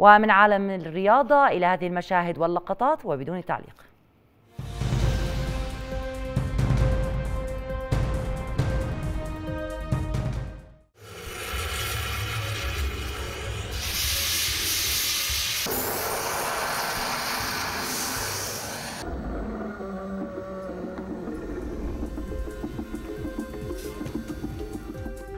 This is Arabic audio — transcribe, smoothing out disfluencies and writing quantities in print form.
ومن عالم الرياضة إلى هذه المشاهد واللقطات وبدون تعليق.